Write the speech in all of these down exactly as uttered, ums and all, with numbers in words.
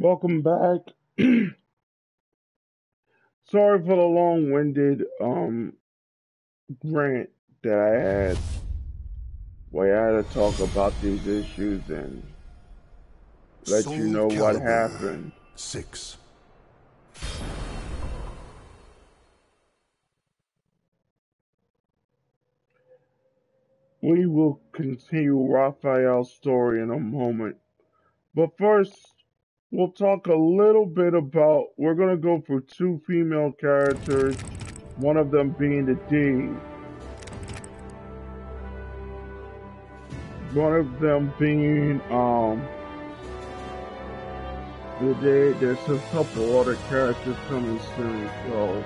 Welcome back. Sorry for the long-winded um rant that I had, where I had to talk about these issues and let Soul you know Calibur what happened. Six. We will continue Raphael's story in a moment. But first, we'll talk a little bit about... We're going to go for two female characters, one of them being the D. One of them being... um, the D. There's a couple other characters coming soon, so...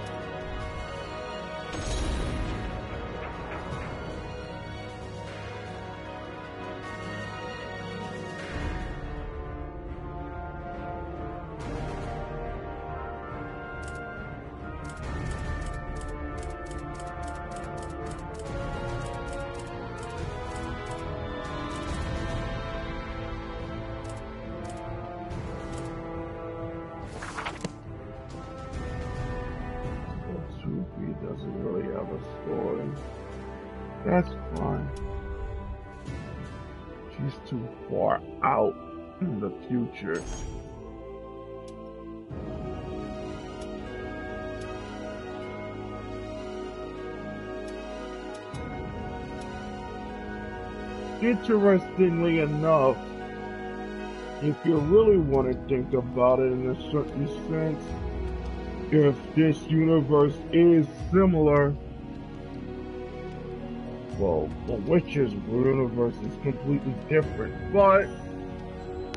future. Interestingly enough, if you really want to think about it in a certain sense, if this universe is similar, well, the Witcher's universe is completely different, but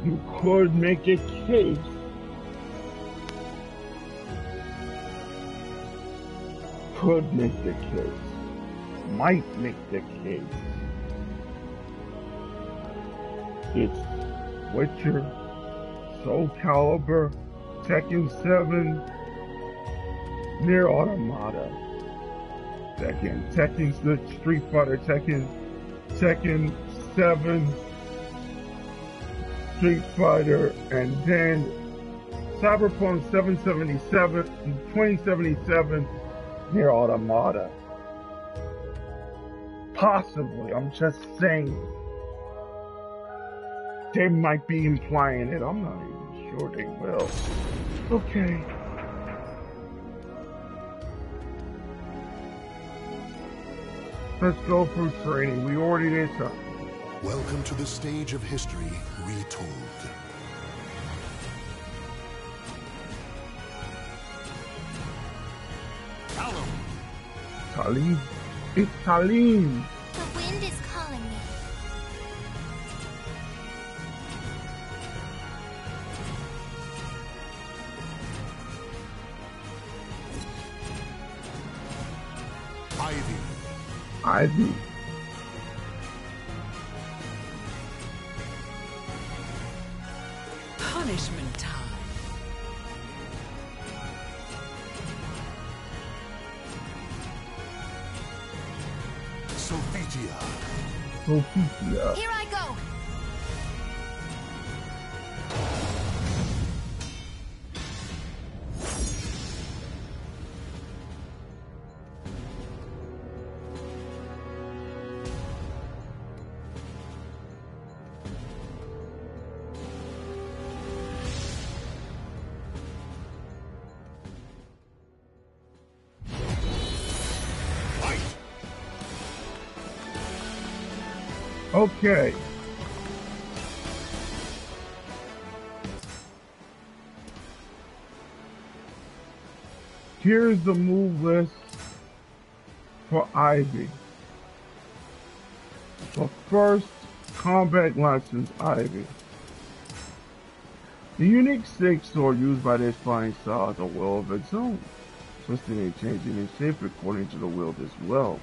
you could make a case could make the case might make the case it's Witcher, Soul Calibur, Tekken seven, Nier Automata, Tekken, Tekken Street Fighter, Tekken, Tekken seven, Street Fighter, and then Cyberpunk seven seventy-seven, twenty seventy-seven, Nier Automata. Possibly, I'm just saying. They might be implying it, I'm not even sure they will. Okay. Let's go for training, we already did something. Welcome to the stage of history retold. Talim. Talim. It's Talim. The wind is calling me. Ivy. Ivy. Here I go. Okay. Here's the move list for Ivy. The first combat license, Ivy. The unique steak sword used by this flying style has a will of its own, twisting and changing in shape according to the wield as well.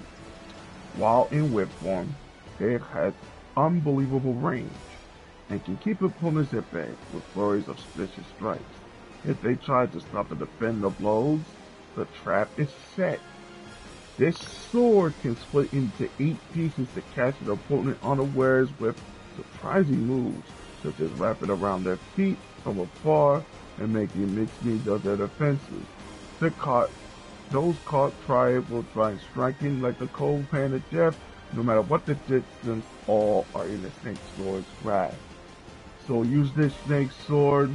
While in whip form, it has unbelievable range and can keep opponents at bay with flurries of vicious strikes. If they try to stop or defend the blows, the trap is set. This sword can split into eight pieces to catch an opponent unawares with surprising moves such as wrapping around their feet from afar and making mixed meat of their defenses. The caught, those caught tribe will try striking like the cold pan of death, no matter what the distance. All are in the snake sword's grasp. So use this snake sword.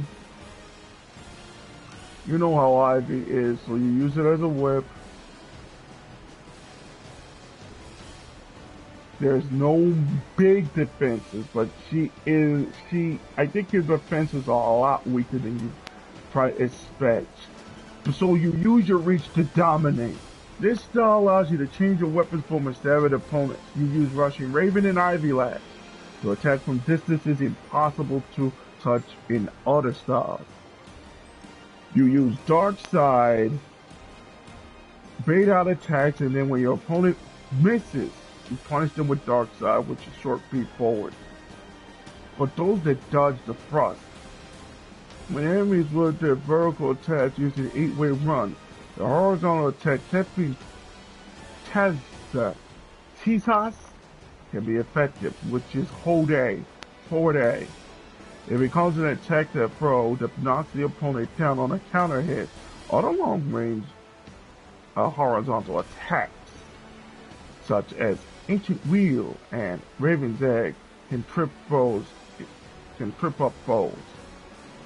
You know how Ivy is, so you use it as a whip. There's no big defenses, but she is, she, I think your defenses are a lot weaker than you try to expect. So you use your reach to dominate. This style allows you to change your weapons form and stab at opponents. You use Rushing Raven and Ivy last. Your attack from distance is impossible to touch in other styles. You use Dark Side, bait out attacks, and then when your opponent misses, you punish them with Dark Side, which is short feet forward. For those that dodge the thrust, when enemies with their vertical attacks use an eight-way run, the horizontal attack Tisas can be effective, which is hold A, forward A. It becomes an attack that throw that knocks the opponent down on a counter hit or the long-range uh, horizontal attacks, such as Ancient Wheel and Raven's Egg, can trip foes, can trip up foes.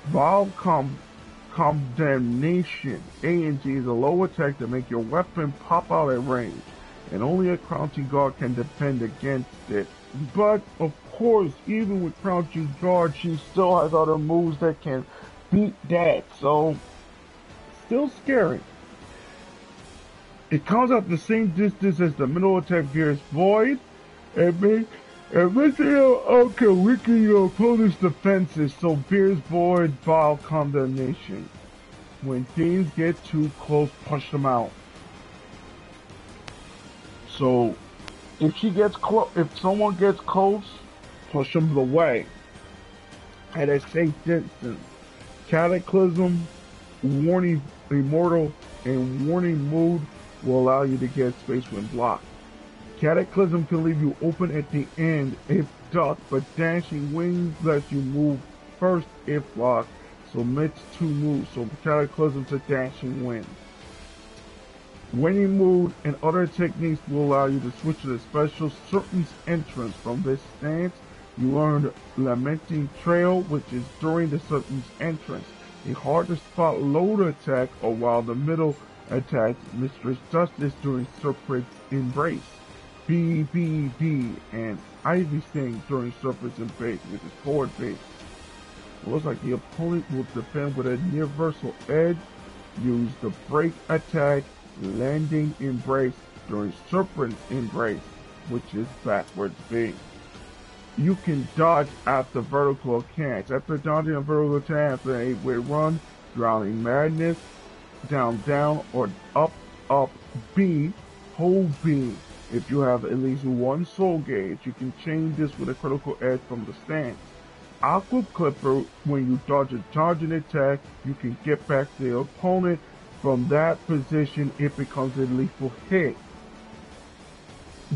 Vile com Condemnation A N G is a low attack to make your weapon pop out at range, and only a crouching guard can defend against it. But of course, even with crouching guard, she still has other moves that can beat that, so still scary. It comes out the same distance as the middle attack Gear's Void, and makes And Raphael can weaken your opponent's defenses, so Beer's Void, Vile Condemnation. When things get too close, push them out. So, if she gets close, if someone gets close, push them away at a safe distance. Cataclysm, Warning Immortal, and Warning Mood will allow you to get space when blocked. Cataclysm can leave you open at the end if ducked, but Dashing Wings lets you move first if locked, so mix two moves, so Cataclysm to Dashing Wings. Winning Mood and other techniques will allow you to switch to the special Serpent's Entrance. From this stance, you earn Lamenting Trail, which is during the Serpent's Entrance, a hard to spot loader attack, or while the middle attack Mistress Justice during Serpent's Embrace. B, B, B, and Ivy Sting during surface and base, which is forward base. It looks like the opponent will defend with a universal edge. Use the break attack, landing embrace during serpent's embrace, which is backwards B. You can dodge after vertical attacks. After dodging a vertical attack, after an eight-way run, drowning madness, down, down, or up, up, B, hold B. If you have at least one soul gauge, you can change this with a critical edge from the stance. Aqua Clipper, when you dodge a charging attack, you can get back the opponent from that position. It becomes a lethal hit.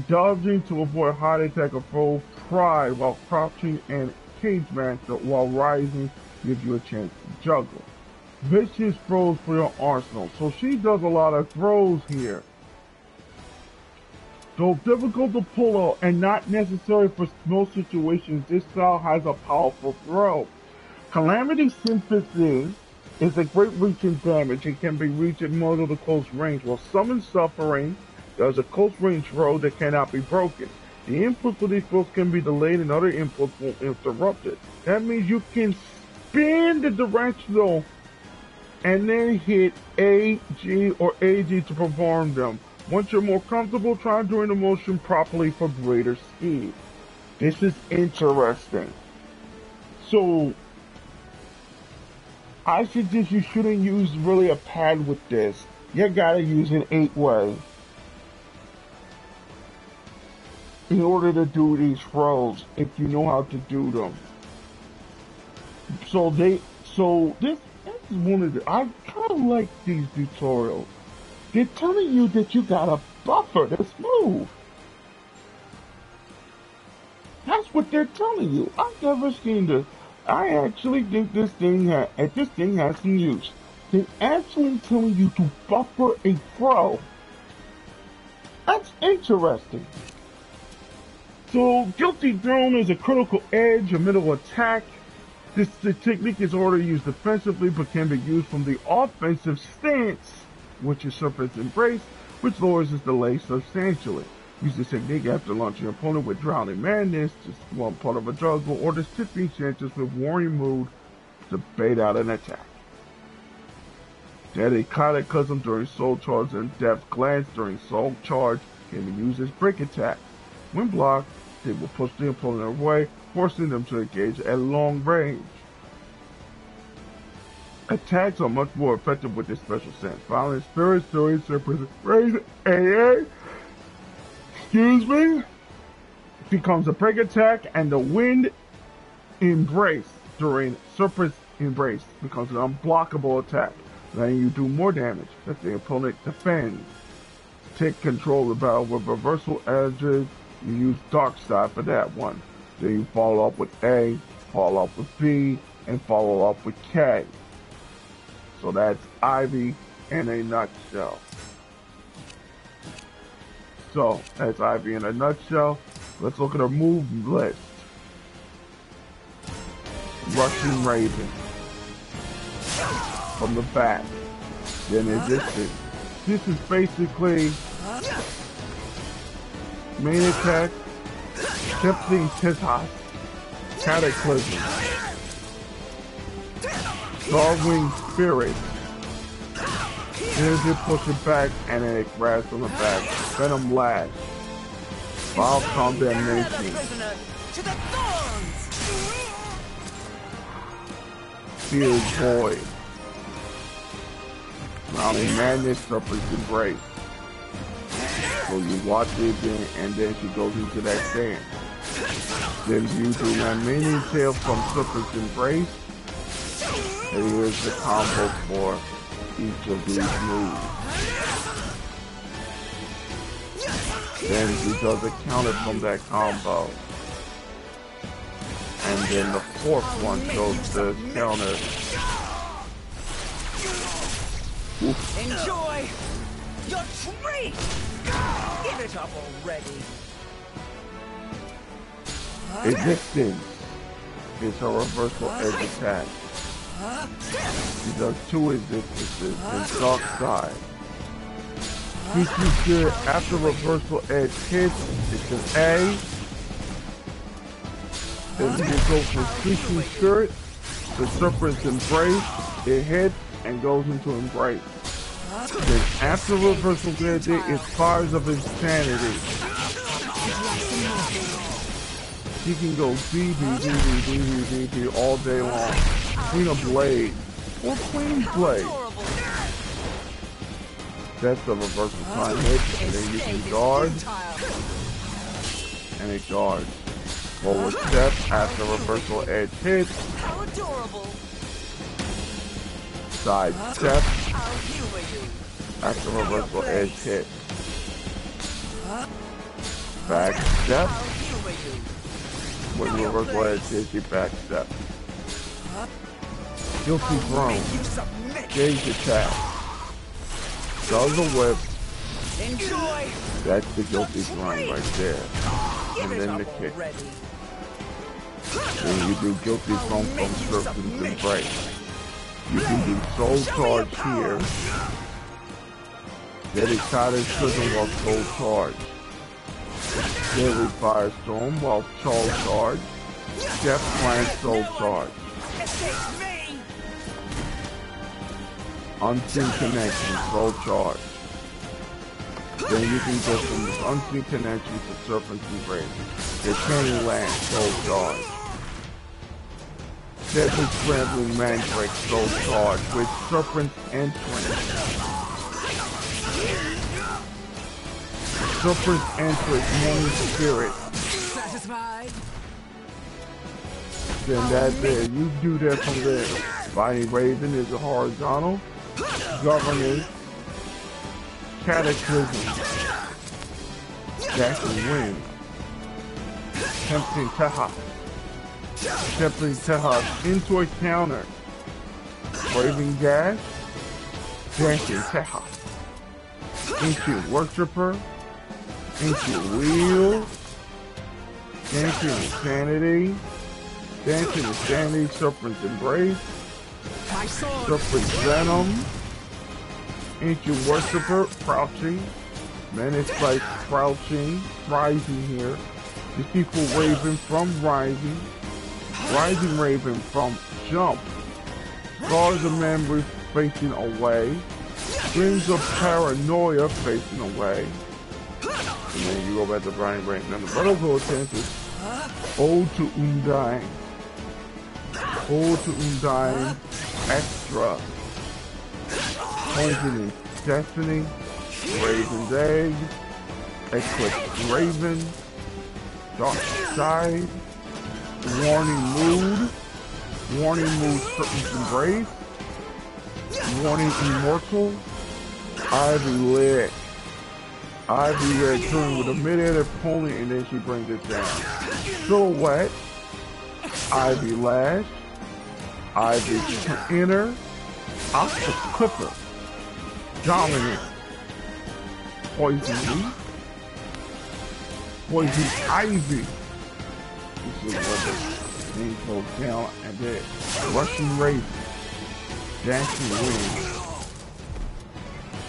Dodging to avoid high attack or foe pride while crouching and cage match while rising gives you a chance to juggle. Vicious throws for your arsenal. So she does a lot of throws here. Though difficult to pull out and not necessary for most situations, this style has a powerful throw. Calamity Synthesis is a great reach in damage and can be reached at more than the close range. While Summon Suffering does a close range throw that cannot be broken. The input for these throws can be delayed and other inputs will interrupt it. That means you can spin the directional and then hit A, G, or A G to perform them. Once you're more comfortable, try doing the motion properly for greater speed. This is interesting. So, I suggest you shouldn't use really a pad with this. You gotta use an eight-way in order to do these throws, if you know how to do them. So they, so this, this is one of the, I kinda like these tutorials. They're telling you that you gotta buffer this move. That's what they're telling you. I've never seen this. I actually think this thing ha this thing has some use. They actually telling you to buffer a throw. That's interesting. So, guilty drone is a critical edge, a middle attack. This the technique is already used defensively, but can be used from the offensive stance, which is surface embrace, which lowers its delay substantially. Use this technique after launching your opponent with Drowning Madness, just one part of a juggle, or just fifteen chances with Warring Mood to bait out an attack. Deadly Cataclysm during Soul Charge and Death Glance during Soul Charge can be used as break attacks. When blocked, they will push the opponent away, forcing them to engage at long range. Attacks are much more effective with this special stance. Violent Spirit, Story, Surface, Raise, A A, excuse me, becomes a break attack, and the Wind Embrace during Surface Embrace becomes an unblockable attack, letting you do more damage if the opponent defends. Take control of the battle with reversal edges. You use Dark Side for that one. Then you follow up with A, follow up with B, and follow up with K. So that's Ivy in a nutshell. So that's Ivy in a nutshell. Let's look at her move list. Russian Raven from the back. Then is this it? This is basically main attack, Shifting Tizhas, Cataclysm, Starwing Spirit, Energy Pushing Back, and then it grabs on the back, Venom Lash, Vile Condemnation, Fear Void, Drowning Madness, Serpent's Embrace. So you watch it again, and then she goes into that stance. Then you do that mini tail from Serpent's Embrace. And here's the combo for each of these moves. Then she does a counter from that combo. And then the fourth one goes the counter. Oof. Enjoy your treat! Give it up already. Existence is her reversal edge attack. She does two existences in Dark Side. This is good after reversal edge hits, it's an A. Then you go from Seeking Spirit to Serpent's Embrace, it hits and goes into Embrace. Then after reversal edge, it's Fires of Insanity. She can go D B, D B, D B, D B all day long. Queen of Blade or Queen Blade. That's the reversal time hit, and then you can guard, and it guards. Forward step after reversal edge hits. Side step after reversal edge hit. Back step. When reversal edge hits, you back step. Guilty Throne. Gauge attack. Does a whip. That's the Guilty Throne right there. And then the kick. Then you do Guilty Throne from Serpent's Embrace. You can do Soul Charge here. Dedicated Prison while Soul Charge. Deadly Firestorm while Soul Charge. Death Plant Soul Charge. Unseen Connection Soul Charge. Then you can go from this Unseen Connection to Serpent's Embrace. Eternal Land Soul Charge. Deadly Scrambling Mandrake Soul Charge with Serpent's Entrance. Serpent's Entrance Morning Spirit. Satisfied? Then that's it. You do that from there. Fighting Raven is a horizontal. Governance. Cataclysm. Jack and Wind. Tempting Taha. Shepherding Tejas into a counter. Waving Dash. Dancing Tejas into Worshiper. Into Wheel. Dancing Insanity. Dancing Insanity. Serpent's Embrace. Serpent's Venom. Into Worshiper. Crouching. Man, it's like crouching, rising here. The sequel Raven from Rising. Rising Raven from Jump. Guards of Memory facing away. Dreams of Paranoia facing away. And then you go back to Brian Brain. Now the Battlefield chances. Ode to Undying. Ode to Undying. Extra. Poisoning Destiny. Raven's Egg, Eclipse Raven, Dark Side, Warning Mood, Warning Mood Serpent's Embrace, Warning Immortal, Ivy Leg, Ivy Leg turn with a mid-air pony and then she brings it down. Silhouette, Ivy Lash, Ivy Inner, Octa Clipper, Dominant. Poison Ivy. Poison Ivy. This is what the name goes down and then Russian Raven. Dancing Wings.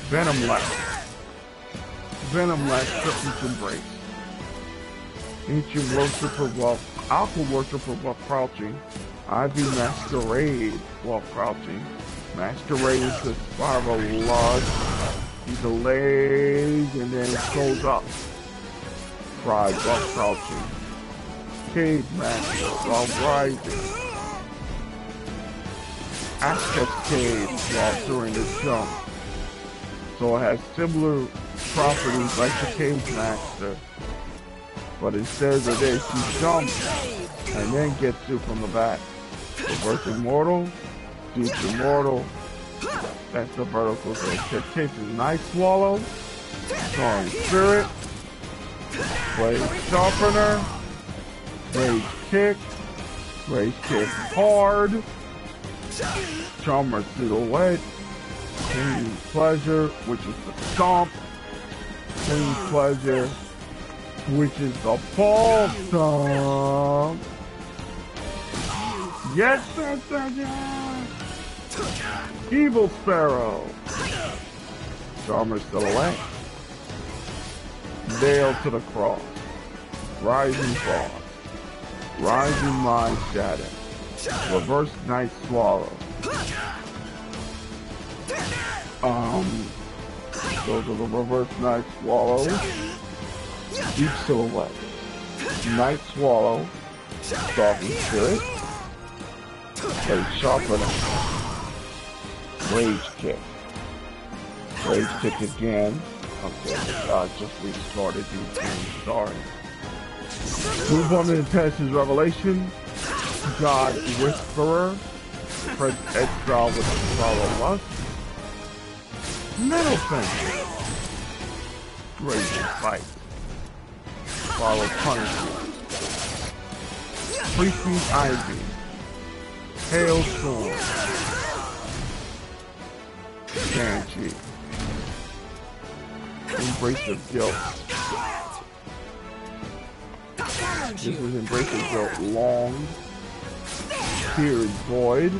Venom Lash. Venom Lash Serpent's Embrace. Ancient Worshiper while Alpha Worshiper while crouching. Ivy Masquerade while crouching. Masquerade is the spiral large. Delays and then it goes up. Pride while crouching. Cage Master while rising. Access Cage while during the jump. So it has similar properties like the Cage Master. But instead of this, you jump and then gets you from the back. Reverse Immortal, Deep Immortal. That's the vertical thing. Take the Night Swallow. Strong Spirit. Rage Sharpener. Rage Kick. Rage Kick Hard. Charmer Silhouette. Clean Pleasure, which is the Stomp. Clean Pleasure, which is the Ball Stomp. Yes, sir, sir, yes. Evil Sparrow. Charmer Silhouette. Nail to the Cross. Rising Fog. Rising Mind Shadow. Reverse Night Swallow. Um, those are the Reverse Night Swallow. Deep Silhouette. Night Swallow. Stalking Spirit. A Sharpener. Rage Kick. Rage Kick again. Okay, I just restarted these things. Sorry. Move on to Intentions Revelation. God Whisperer. Prince Exile with Follow Lust. Metal Fence. Rage Fight. Follow Punishment. Preaching Ivy. Hailstorm. Banshee. Embrace of Guilt. This is Embrace of Guilt. Long. Fear is Void.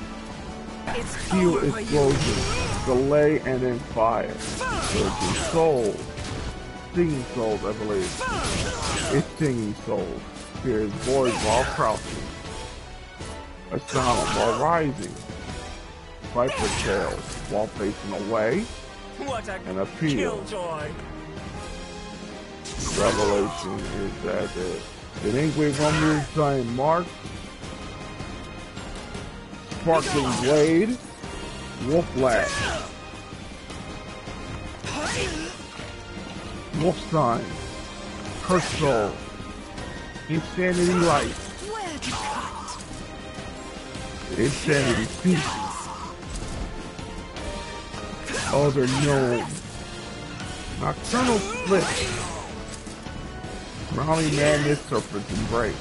Heal Explosion. Delay and then Fire. Virgin Soul. Singing Souls, I believe. It's Singing Souls. Fear is Void while crouching. Asylum while rising. Viper Tail while facing away. What a and appeal. Killjoy. Revelation is that it. The Ingway Rumble Giant Mark. Sparkling Blade. Wolf Lash. Wolf Sign. Curse Soul. Insanity Light. Insanity Feast. Other known. Nocturnal Split. Brownie Madness Serpent's Embrace.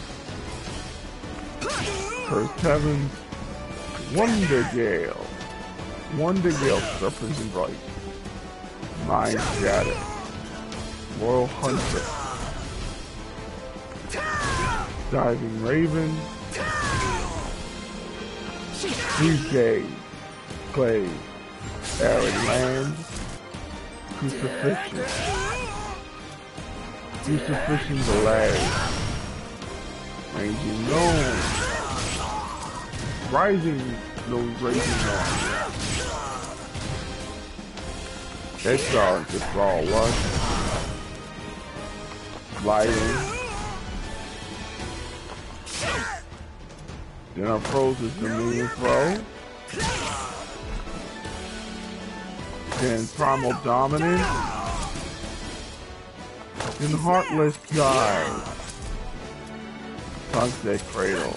Her seven, Wonder Gale. Wonder Gale, Serpent and Bright. Mind Shadow. Royal Hunter. Diving Raven. Tuesday. Clay. Arid Land. Crucifixion. Crucifixion Delay. Raging Gnome. Rising those Raging Gnome. That's all, just all luck. Lighting. Then our pros is the moon throw. Then Primal Dominance. Then Heartless Guide. Sunset Cradle.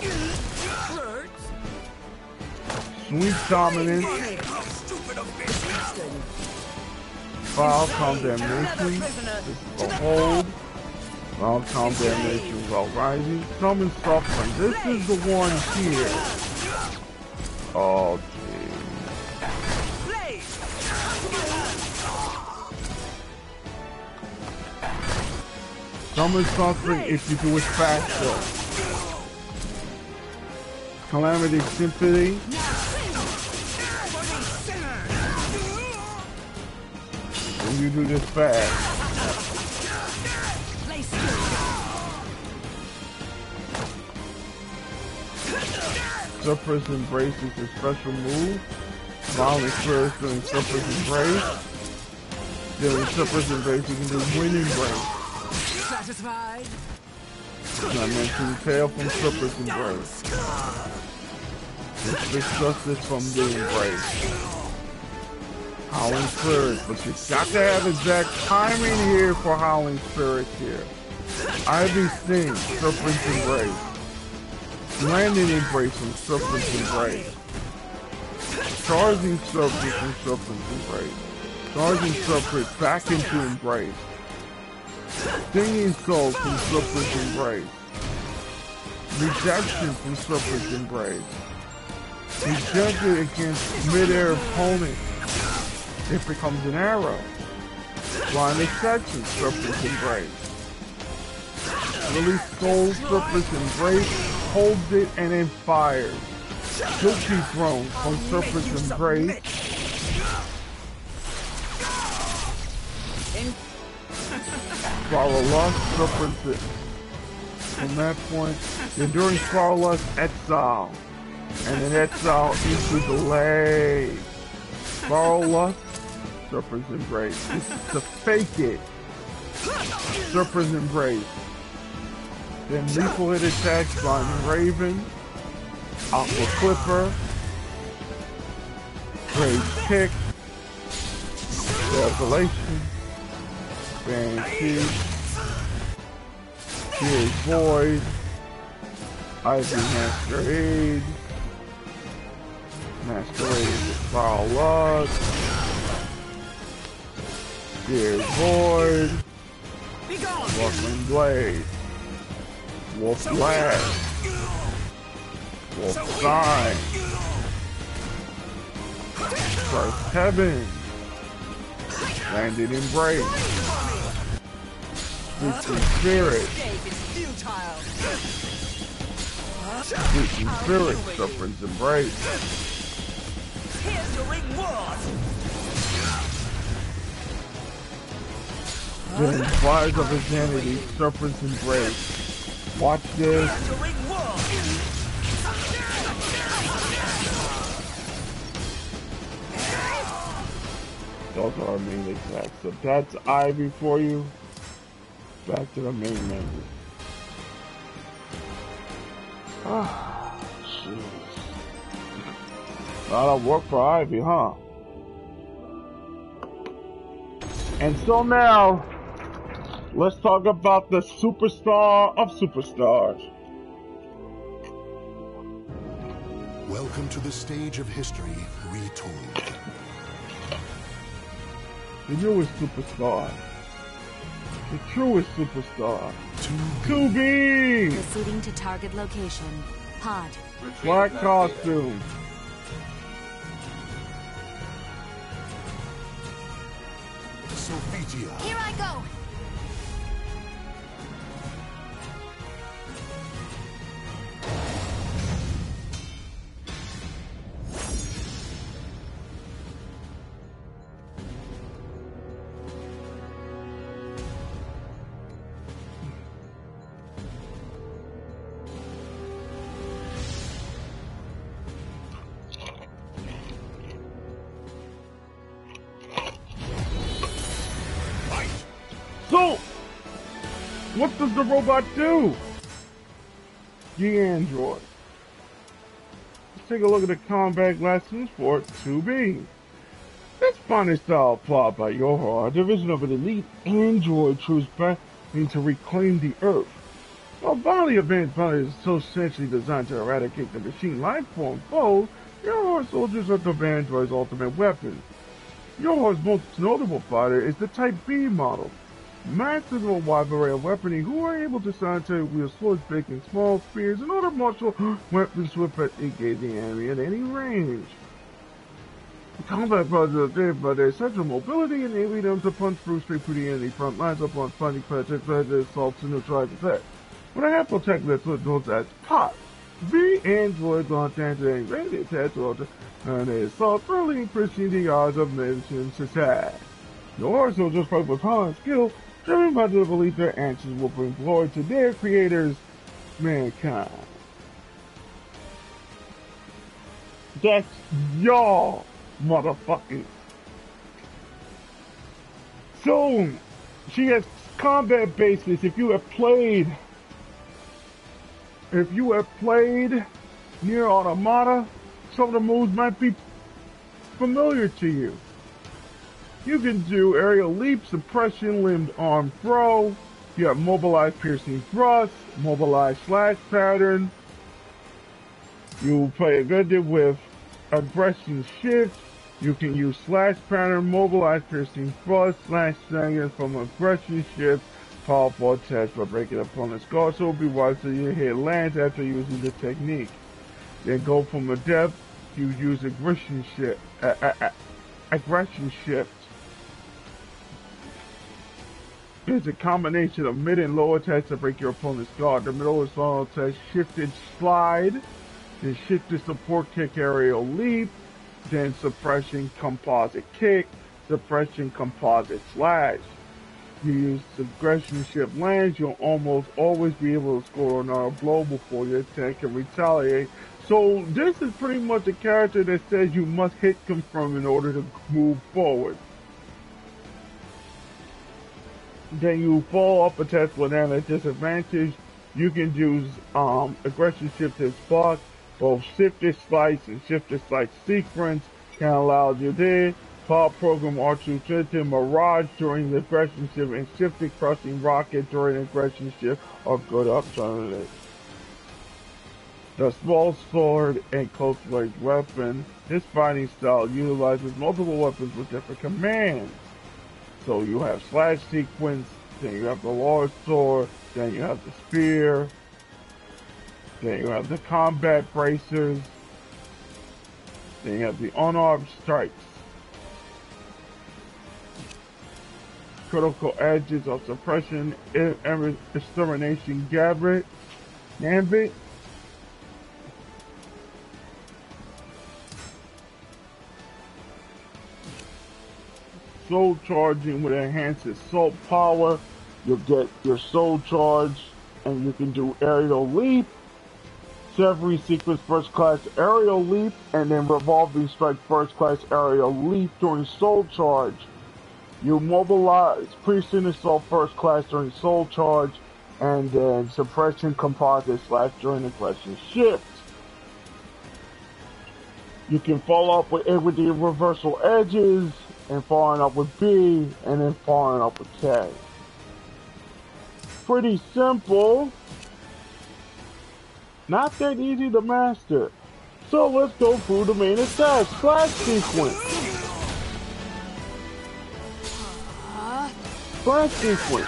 Sweet Dominance. Foul Condemnation. This is a hold. Long time damnation while rising. Summon suffering. This is the one here. Oh, geez. Summon suffering if you do it faster. Calamity Symphony. When you do this fast. Surface Embrace is a special move. Violent Curse doing Surface Embrace. Then with Surface Embrace you can do Winning Break. Satisfied. I mentioned Tail from Surface Embrace. It's Justice from the Embrace. Howling Spirit, but you got to have exact timing here for Howling Spirit here. Ivy Sting, Serpent's Embrace. Landing Embrace from Serpent's Embrace. Charging Serpent from Serpent's Embrace. Charging Serpent back into Embrace. Stinging Soul from Serpent's Embrace. Rejection from Serpent's Embrace. Rejected against mid-air opponent. It becomes an arrow. Blind Exception, Serpent's Embrace. Release Soul, Serpent's Embrace. Holds it and then fires. Guilty Throne from Serpent's Embrace. Swallow Lust, Serpent's. From that point, Enduring Swallow Lust, Exile. And then Exile into Delay. Swallow Lust, Serpent's Embrace. This is to fake it. Serpent's Embrace. Then lethal hit attacks by Raven, Aqua Clipper, Rage Kick, Revelation, Banshee, Tears Void, Ivy Masquerade, Masquerade with Foul Luck, Tears Void, Walking Blade. Wolf Lash, Wolf Sign, First Heaven, Landed Embrace, Seeking Spirit, Seeking Spirit, Serpent's Embrace, then Flies of Insanity, Serpent's Embrace. Watch this. Those are our main attacks. So that's Ivy for you. Back to the main menu. Ah, jeez. A lot of work for Ivy, huh? And so now. Let's talk about the superstar of superstars. Welcome to the stage of history retold. The newest superstar. The truest superstar. two B. Proceeding to target location. pod. My costume. Sophitia. Here I go. What does the robot do? The android. Let's take a look at the combat lessons for two B. This funny style plot by YoRHa, a division of an elite android troops battling to reclaim the Earth. While bodily advanced body is so essentially designed to eradicate the machine life form foes, YoRHa soldiers are the android's ultimate weapon. YoRHa's most notable fighter is the Type B model. Masters of a wide array of weaponry who are able to scientifically wield swords, big and small spears, and other martial weapons swift at engaging the enemy at any range. The combat brothers are saved by their central mobility, enabling them to punch through straight through the enemy front lines upon fighting penetrates, assaults, and neutralized attacks. When I have protect that's what known as P O T. The androids on tangent and ready attached to and they assault, thoroughly increasing the odds of mentioned success. YoRHa soldiers fight with power and skill, driven by the belief their actions will bring glory to their creators, mankind. That's y'all, motherfuckers. So, she has combat bases. If you have played, if you have played Nier Automata, some of the moves might be familiar to you. You can do aerial leap, suppression, limbed arm throw. You have mobilized piercing thrust, mobilized slash pattern. You play a good deal with aggression shift. You can use slash pattern, mobilized piercing thrust, slash dagger from aggression shift. Powerful attacks by breaking opponent's guard, so be wise so your head lands after using the technique. Then go from a depth. You use aggression shift. Uh, uh, uh, aggression shift. It's a combination of mid and low attacks to break your opponent's guard. The middle is long attack, shifted slide, then shifted support kick, aerial leap, then suppression composite kick, suppression composite slash. You use aggression shift lands, you'll almost always be able to score another blow before your attack can retaliate. So this is pretty much a character that says you must hit confirm in order to move forward. Then you follow up a test with an at disadvantage. You can use um, aggression shift as block, both shifted slice and shifted slice sequence can allow you there. Pop program R two ten Mirage during the aggression shift and shifted crushing rocket during the aggression shift are good alternatives. The small sword and close range weapon. This fighting style utilizes multiple weapons with different commands. So you have slash sequence, then you have the large sword, then you have the spear, then you have the combat bracers, then you have the unarmed strikes. Critical edges of suppression, extermination, gambit, gambit. Soul charging with enhanced assault power. You'll get your soul charge, and you can do aerial leap, severing sequence first class aerial leap, and then revolving strike first class aerial leap during soul charge. You mobilize precinct assault first class during soul charge, and then suppression composite slash during aggression shift. You can follow up with it with the reversal edges, and following up with B, and then following up with K. Pretty simple. Not that easy to master. So let's go through the main attack, slash sequence. Slash sequence.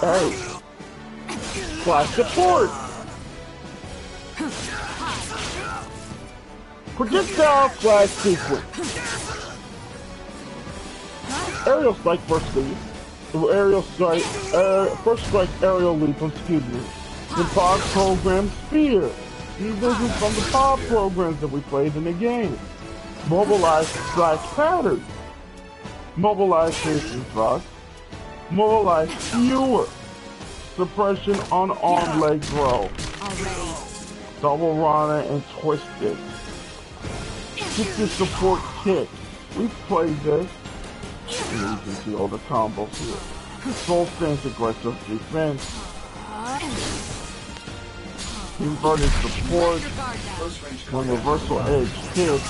Hey. Slash support. Projectile flies too quick. Aerial strike first lead. Aerial strike, air, first strike aerial leap from excuse me. The pod program spear. These is from the pod programs that we played in the game. Mobilize slash pattern. Mobilize chasing thrust. Mobilize skewer. Suppression on arm leg throw. Double runner and twisted. Get the support kick. We've played this. And you can see all the combos here. Soul stance aggressive defense. Inverted support. One reversal edge kick.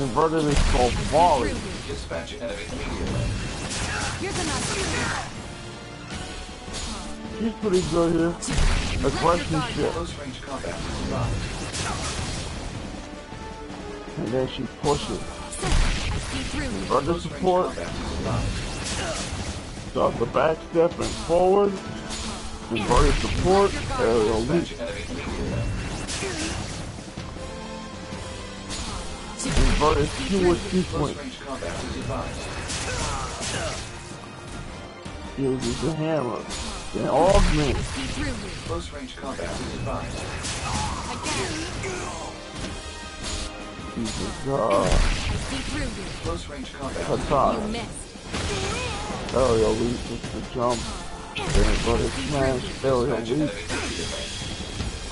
Inverted and soul volley. He's pretty good here. Aggression shift. And then she pushes. Under support. Stop the back step and forward. Inverted support. Aerial leap. Inverted keyword sequence. Uses the hammer. Then augment. Close range combat is advised. Jesus God. Close range combat. Katana. Aerial leap with the jump. Then inverted smash. Aerial leap.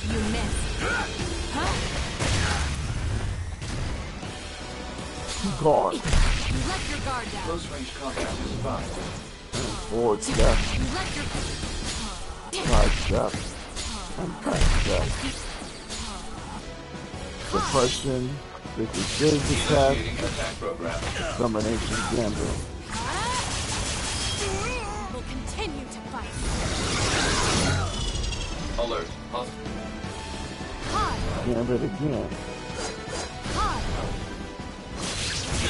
You missed. Guard. Let your guard down. Close range combat is advised. Forward step, side step, and back step. Suppression, this is big attack, domination gamble. We'll continue to fight. Alert, possible. Gambit again.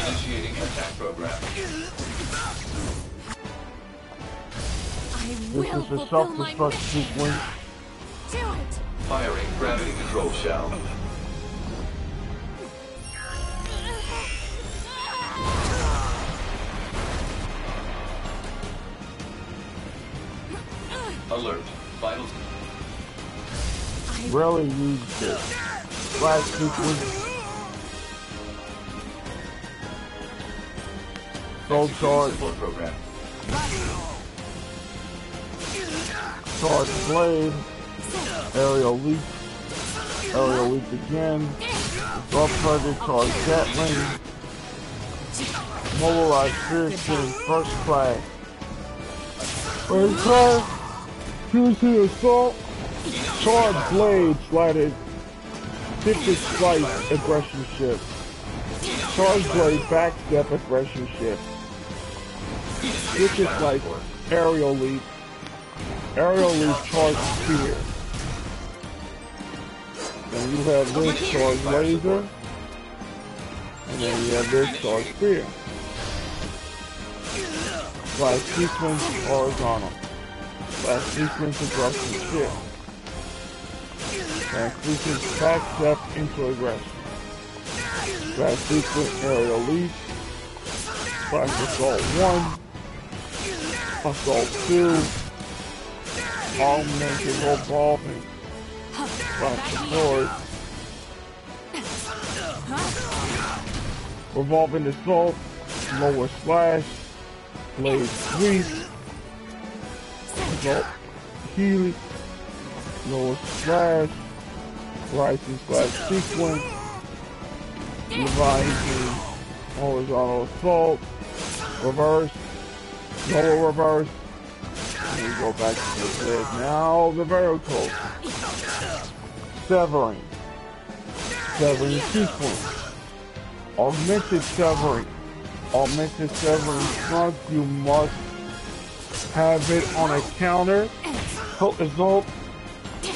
Initiating attack program. This is a self-destruct sequence. Do it. Firing gravity control shell. Alert. Vital. Rarely used this. Flash sequence. Gold charge. Program. Charge blade, aerial leap, aerial leap again, drop target charge Gatling, mobilize fierce shooting first class, first class, choose to assault, charge blade slided, fifty slice aggression shift, charge blade back step aggression shift, fifty slice aerial leap. Aerial leaf charge spear. Then you have this charge laser. And then you have this charge spear. Slash sequence horizontal. Slash sequence aggression shift. Slash sequence back step into aggression. Slash sequence aerial leaf. Slash assault one. Assault two. All naked, no balling. Slash sword. Revolving assault. Lower slash. Blade sweep. Assault healing. Lower slash. Rising slash sequence. Revising. Horizontal assault. Reverse. Lower reverse. We go back to the bed. Now the vertical. Severing. Severing sequence. Augmented severing. Augmented severing front. You must have it on a counter. Hook result.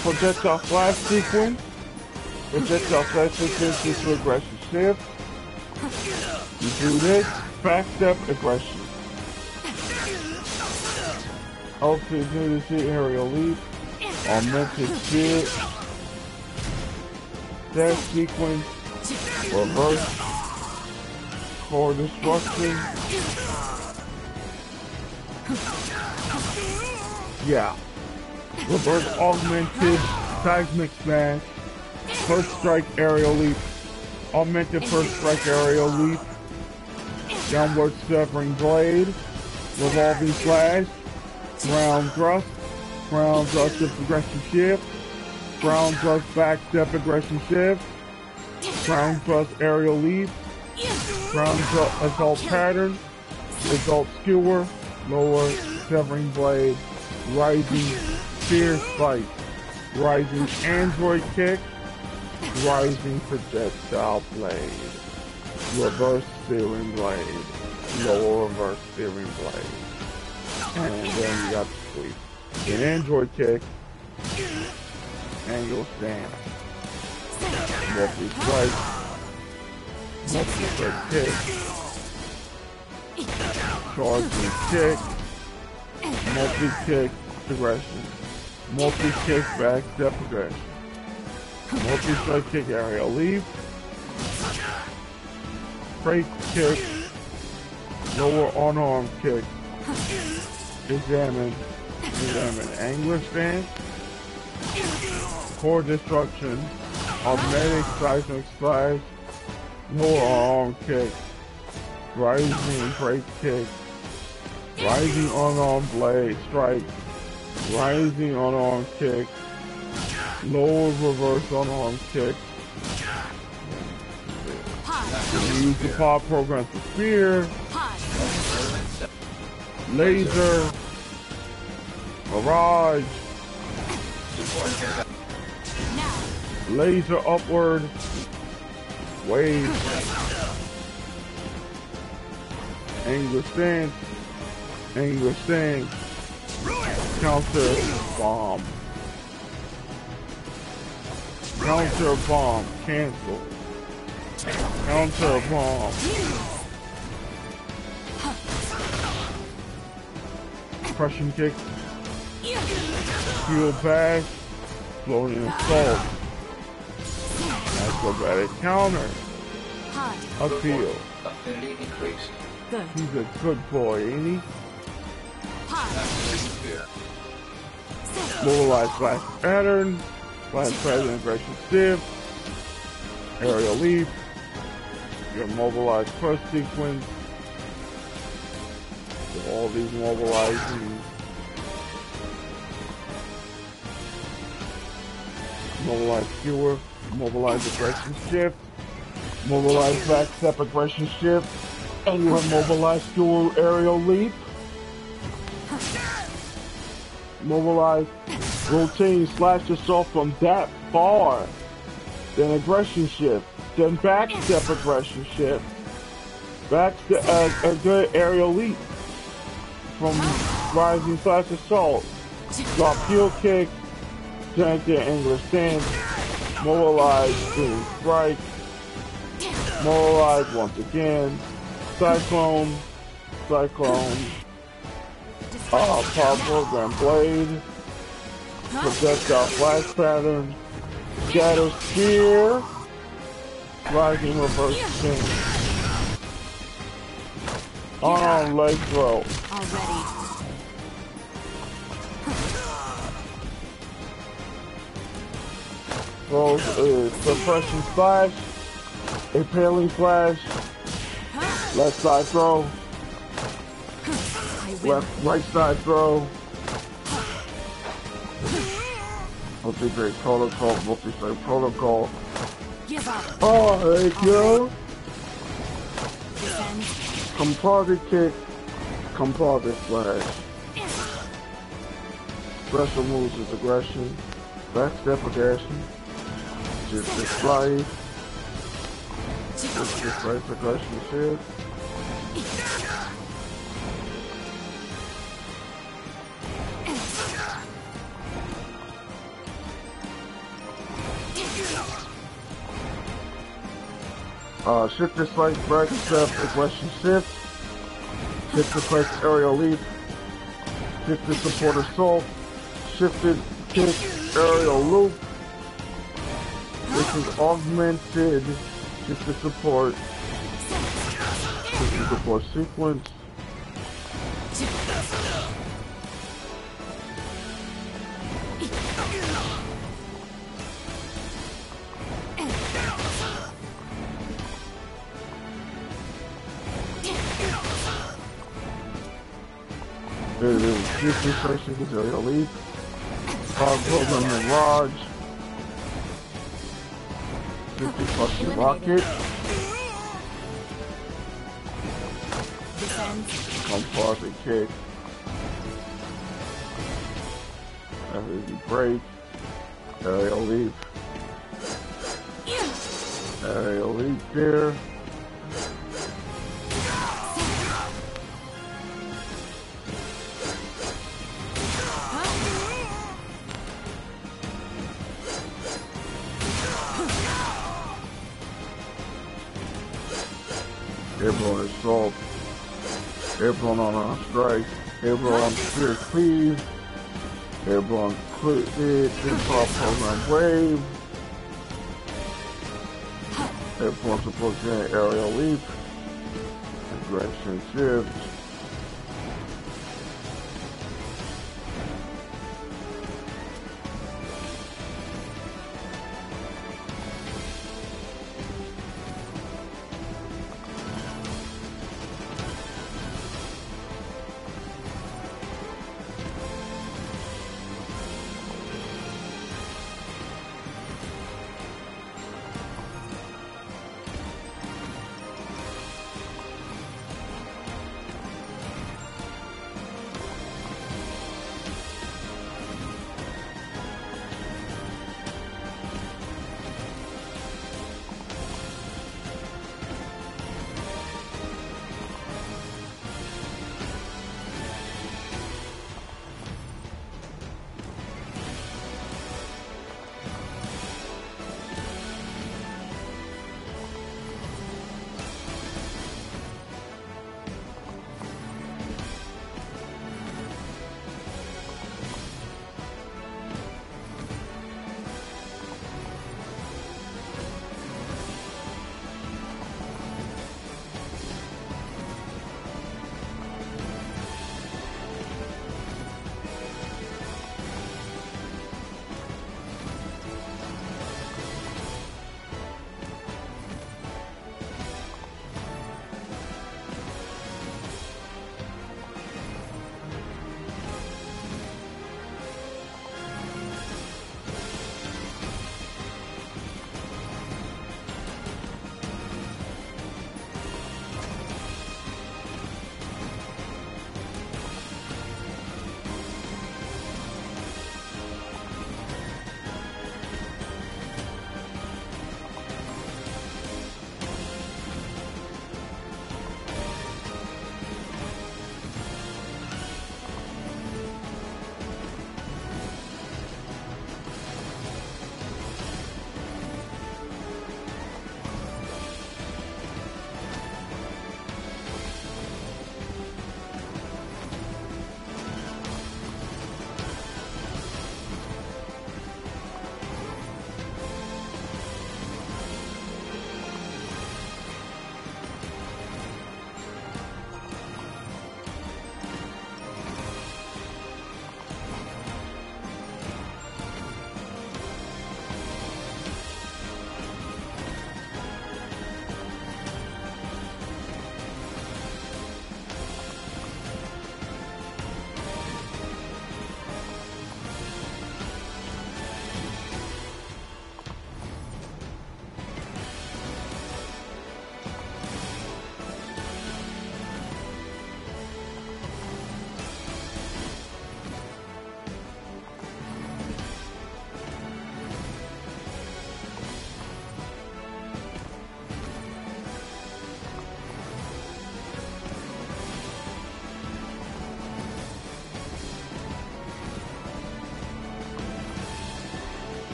Projectile flash sequence. Projectile flash sequence is aggression shift. You do this. Back step aggression. Also, do to see aerial leap. on the pursuit. Death sequence. Reverse. For destruction. Yeah. Reverse augmented seismic smash. First strike aerial leap. Augmented first strike aerial leap. Downward severing blade. Revolving slash. Ground thrust. Ground thrust with aggression shift. Ground thrust back step aggression shift. Ground thrust aerial leap. Ground thrust assault pattern. Assault skewer. Lower severing blade. Rising fierce fight. Rising android kick. Rising projectile blade. Reverse steering blade. Lower reverse steering blade. And then you got to sweep. An android kick. And you'll stand. Multi strike. Multi strike kick. Charging kick. Multi kick progression. Multi kick back step progression. Multi strike kick aerial leap. Break kick. Lower unarmed kick. Examine. Examine. Angler stance. Core destruction. Automatic seismic splash. Lower unarmed kick. Rising break kick. Rising unarmed blade strike. Rising unarmed kick. Lower reverse unarmed kick. Use the pop program for spear. Laser. Mirage. Laser upward. Wave. Angular stance. Angular stance. Counter bomb. Counter bomb. Cancel. Counter bomb. Crushing kick. Heel bash. Floating assault. Acrobatic counter. Appeal. He's a good boy, ain't he? Mobilize flash pattern. Flash pattern aggression stiff. Aerial leap. Your mobilized first sequence. So all these mobilizing. Mobilize skewer. Mobilize aggression shift. Mobilize back step aggression shift. And your mobilize skewer aerial leap. Mobilize routine slash yourself from that far. Then aggression shift. Then back step aggression shift. Back step uh, a good aerial leap from rising slash assault. Drop heel kick. Tank your angular stance. Mobilize boom strike. Mobilize once again. Cyclone. Cyclone. Ah, uh, pop program blade. Projectile flash pattern. Shadow spear. Rising reverse spin. Arm um, leg throw. Already. Throws is suppression slash, impaling flash, left side throw, left right side throw. Multi-strike protocol, multi-strike protocol. Give up. Oh, there you go. Composite kick, composite flash. Special moves is aggression, back step aggression, just display, just display aggression shield. Uh, shift this light, break, step, aggression shift. Shift this light, aerial leap. Shift this support assault. Shifted kick, aerial loop, which is augmented just to support just to support sequence. There it is. This person is a elite. I'll build a mirage. fifty fucking rocket. Come forth and kick. That is a break. Aerial leap. Aerial leap there. Airborne assault, airborne on our strike, airborne on spear cleave, airborne cleave, improv program wave, airborne support unit aerial leap, aggression shift,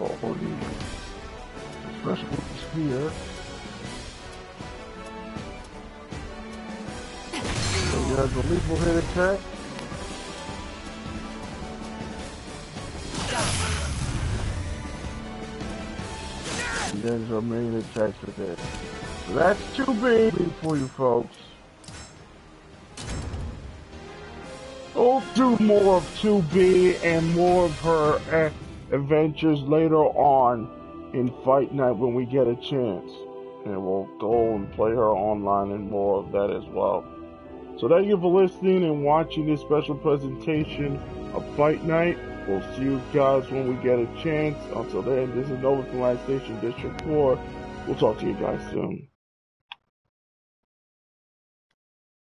Oh, holy. The first one is here. So you have the lethal hit attack. And there's a main attack for that. So that's two B for you folks. We'll do more of two B and more of her uh, adventures later on in Fight Night when we get a chance. And we'll go and play her online and more of that as well. So thank you for listening and watching this special presentation of Fight Night. We'll see you guys when we get a chance. Until then, this is Nova from Live Station District four. We'll talk to you guys soon.